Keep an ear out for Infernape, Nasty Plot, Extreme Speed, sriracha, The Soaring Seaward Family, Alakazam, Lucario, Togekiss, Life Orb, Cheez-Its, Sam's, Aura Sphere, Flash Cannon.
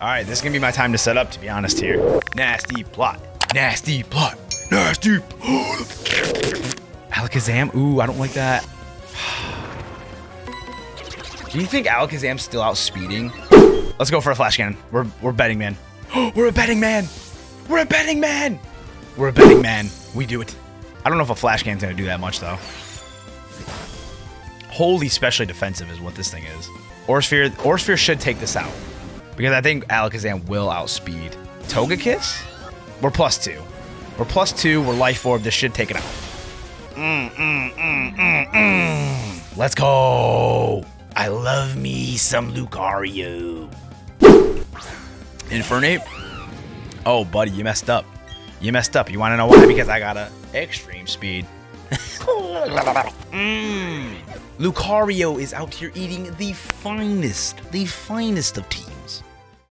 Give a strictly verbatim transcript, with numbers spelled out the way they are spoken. All right, this is gonna be my time to set up, to be honest here. Nasty plot, nasty plot, nasty plot. Alakazam, ooh, I don't like that. Do you think Alakazam's still out speeding? Let's go for a flash cannon. We're, we're betting man. We're a betting man. We're a betting man. We're a betting man. We do it. I don't know if a flash cannon's gonna do that much though. Wholly specially defensive is what this thing is. Aura Sphere, Aura Sphere should take this out because I think Alakazam will outspeed. Togekiss? We're plus two. We're plus two. We're life orb. This should take it out. Mm, mm, mm, mm, mm. Let's go. I love me some Lucario. Infernape? Oh, buddy, you messed up. You messed up. You want to know why? Because I got a extreme speed. mm. Lucario is out here eating the finest, the finest of tea.